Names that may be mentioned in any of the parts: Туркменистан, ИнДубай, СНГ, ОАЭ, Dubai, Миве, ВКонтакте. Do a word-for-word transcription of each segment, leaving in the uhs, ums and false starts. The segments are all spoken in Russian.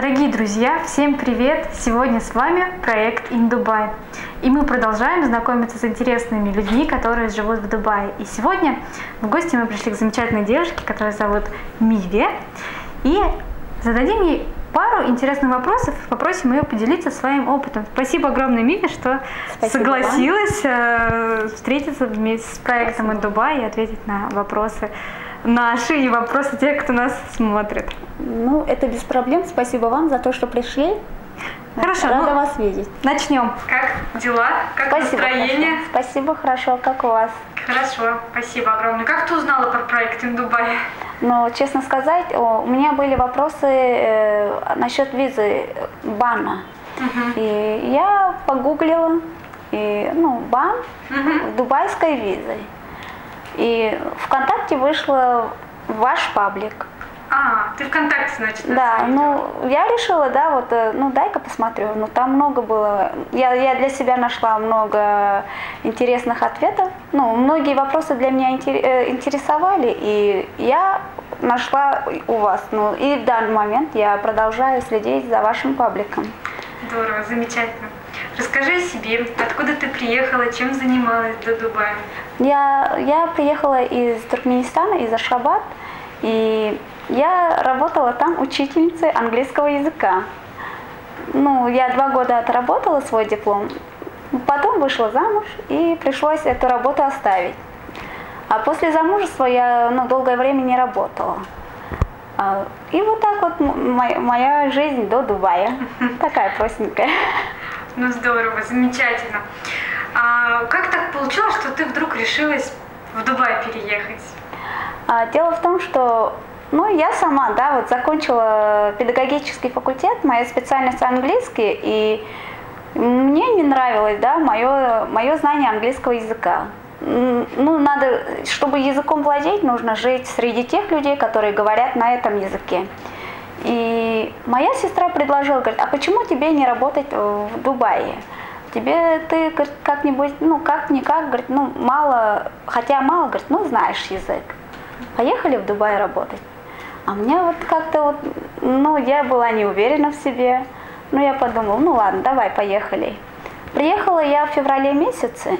Дорогие друзья, всем привет! Сегодня с вами проект in Dubai. И мы продолжаем знакомиться с интересными людьми, которые живут в Дубае. И сегодня в гости мы пришли к замечательной девушке, которая зовут Миве. И зададим ей пару интересных вопросов, попросим ее поделиться своим опытом. Спасибо огромное, Миве, что Спасибо согласилась вам. встретиться вместе с проектом Спасибо. in Dubai и ответить на вопросы наши и вопросы тех, кто нас смотрит. Ну, это без проблем. Спасибо вам за то, что пришли. Хорошо. Рада ну, вас видеть. Начнем. Как дела? Как спасибо, настроение? Хорошо. Спасибо, хорошо. Как у вас? Хорошо. Спасибо огромное. Как ты узнала про проект in Dubai? Ну, честно сказать, у меня были вопросы э, насчет визы бана. Угу. И я погуглила, и, ну, бан угу. дубайской визой. И ВКонтакте вышла ваш паблик. А, ты ВКонтакте, значит, да, ну, я решила, да, вот, ну, дай-ка посмотрю. Ну, там много было, я, я для себя нашла много интересных ответов. Ну, многие вопросы для меня интересовали, и я нашла у вас. Ну, и в данный момент я продолжаю следить за вашим пабликом. Здорово, замечательно. Расскажи о себе, откуда ты приехала, чем занималась до Дубая? Я, я приехала из Туркменистана, из Ашхабад, и я работала там учительницей английского языка. Ну, я два года отработала свой диплом, потом вышла замуж и пришлось эту работу оставить. А после замужества я ну, долгое время не работала. И вот так вот моя, моя жизнь до Дубая, такая простенькая. Ну здорово, замечательно. А как так получилось, что ты вдруг решилась в Дубай переехать? А, дело в том, что ну, я сама да, вот, закончила педагогический факультет, моя специальность английский, и мне не нравилось да, мое, мое знание английского языка. Ну, надо, чтобы языком владеть, нужно жить среди тех людей, которые говорят на этом языке. И моя сестра предложила, говорит, а почему тебе не работать в Дубае? Тебе ты как-нибудь, ну как-никак, говорит, ну мало, хотя мало, говорит, ну знаешь язык. Поехали в Дубай работать. А мне вот как-то вот, ну я была не уверена в себе, но я подумала, ну ладно, давай, поехали. Приехала я в феврале месяце.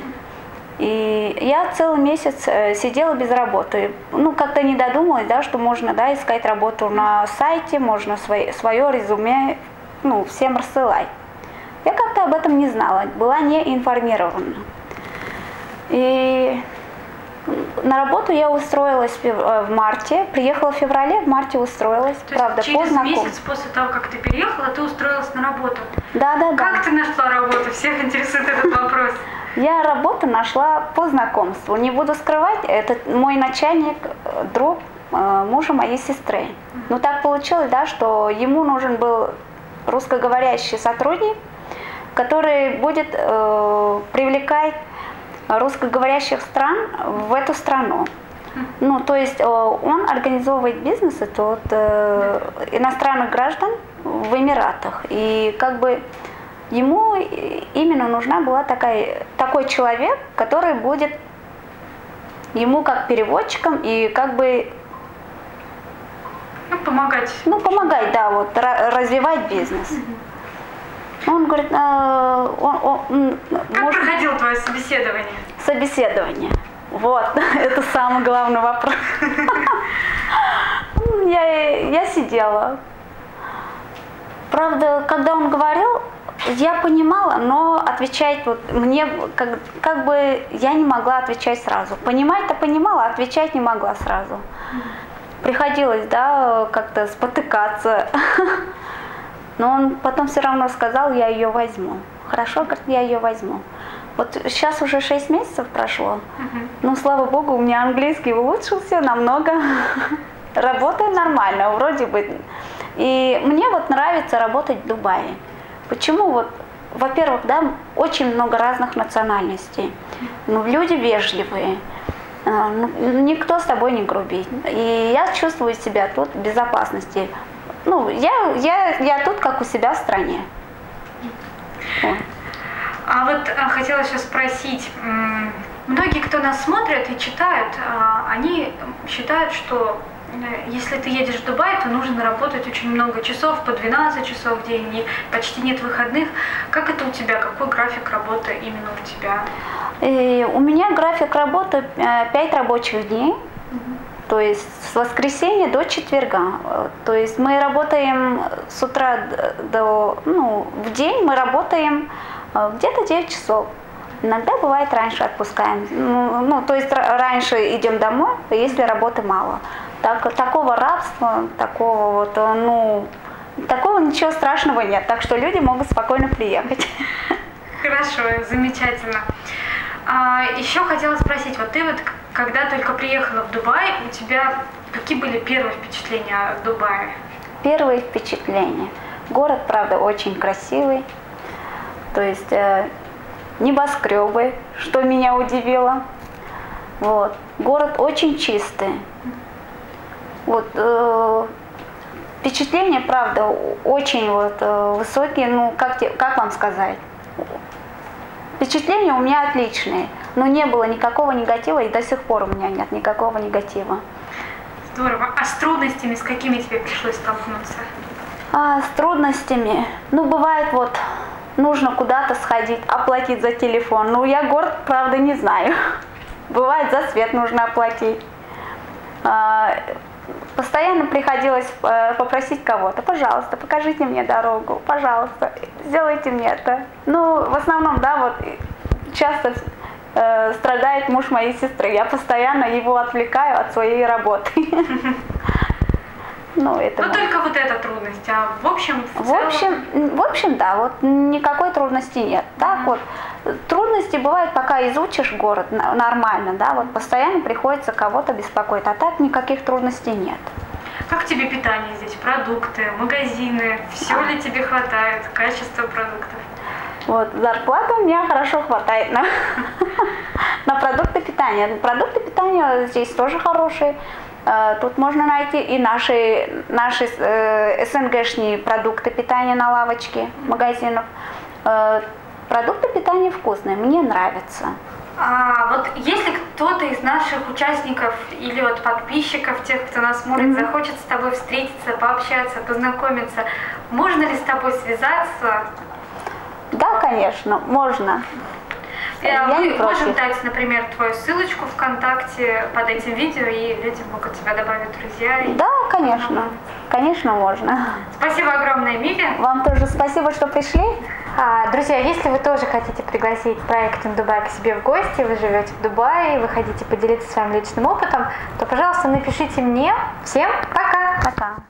И я целый месяц сидела без работы. Ну, как-то не додумалась, да, что можно да, искать работу на сайте, можно свое, свое резюме ну, всем рассылать. Я как-то об этом не знала, была не информирована. И на работу я устроилась в марте, приехала в феврале, в марте устроилась. То правда, через поздно месяц после того, как ты переехала, ты устроилась на работу? Да, да, как да. Как ты нашла работу? Всех интересует этот вопрос. Я работу нашла по знакомству. Не буду скрывать, это мой начальник, друг мужа моей сестры. Но так получилось, да, что ему нужен был русскоговорящий сотрудник, который будет э, привлекать русскоговорящих стран в эту страну. Ну, то есть э, он организовывает бизнес от э, иностранных граждан в Эмиратах. И как бы ему именно нужна была такая, такой человек, который будет ему как переводчиком и как бы ну, помогать. Ну, помогать, да, вот, развивать бизнес. Угу. Он говорит, а, он, он, как может... проходило твое собеседование? Собеседование. Вот, это самый главный вопрос. Я сидела. Правда, когда он говорил, я понимала, но отвечать вот мне как, как бы я не могла отвечать сразу. Понимать-то понимала, отвечать не могла сразу. Приходилось, да, как-то спотыкаться. Но он потом все равно сказал, я ее возьму. Хорошо, говорит, я ее возьму. Вот сейчас уже шесть месяцев прошло. Ну, слава богу, у меня английский улучшился намного. Работаю нормально, вроде бы. И мне вот нравится работать в Дубае. Почему? Вот, во-первых, да, очень много разных национальностей. Ну, люди вежливые, никто с тобой не грубит. И я чувствую себя тут в безопасности. Ну, я, я, я тут как у себя в стране. Вот. А вот хотела сейчас спросить. Многие, кто нас смотрят и читают, они считают, что если ты едешь в Дубай, то нужно работать очень много часов, по двенадцать часов в день, и почти нет выходных. Как это у тебя? Какой график работы именно у тебя? И у меня график работы пять рабочих дней, угу. То есть с воскресенья до четверга. То есть мы работаем с утра до, ну, в день мы работаем где-то девять часов. Иногда бывает раньше отпускаем, ну, ну то есть раньше идем домой, если работы мало. Так, такого рабства, такого вот, ну, такого ничего страшного нет, так что люди могут спокойно приехать. Хорошо, замечательно. А, еще хотела спросить, вот ты вот, когда только приехала в Дубай, у тебя какие были первые впечатления о Дубае? Первые впечатления. Город, правда, очень красивый, то есть э, небоскребы, что меня удивило. Вот. Город очень чистый. Вот, э, впечатления, правда, очень вот, э, высокие, ну, как, как вам сказать, впечатления у меня отличные, но не было никакого негатива, и до сих пор у меня нет никакого негатива. Здорово. А с трудностями, с какими тебе пришлось столкнуться? А, с трудностями, ну, бывает вот, нужно куда-то сходить, оплатить за телефон, ну, я город, правда, не знаю, бывает за свет нужно оплатить. Постоянно приходилось попросить кого-то, пожалуйста, покажите мне дорогу, пожалуйста, сделайте мне это. Ну, в основном, да, вот часто э, страдает муж моей сестры, я постоянно его отвлекаю от своей работы. Ну, только вот эта трудность, а в общем, в общем, в общем, да, вот никакой трудности нет. Так вот, трудности бывают, пока изучишь город нормально, да, вот постоянно приходится кого-то беспокоить, а так никаких трудностей нет. Как тебе питание здесь, продукты, магазины, все ли тебе хватает, качество продуктов? Вот, зарплата у меня хорошо хватает на, на продукты питания. Продукты питания здесь тоже хорошие. Тут можно найти и наши, наши э, СНГшные продукты питания на лавочке магазинов. Э, продукты питания вкусные, мне нравятся. А вот если кто-то из наших участников или вот подписчиков, тех, кто нас смотрит, mm-hmm. захочет с тобой встретиться, пообщаться, познакомиться, можно ли с тобой связаться? Да, конечно, можно. Я мы можем дать, например, твою ссылочку ВКонтакте под этим видео, и люди могут тебя добавить в друзья. И... Да, конечно. Конечно, можно. Спасибо огромное, Миве. Вам тоже спасибо, что пришли. А, друзья, если вы тоже хотите пригласить проект in Dubai к себе в гости, вы живете в Дубае, вы хотите поделиться своим личным опытом, то, пожалуйста, напишите мне. Всем пока! Пока!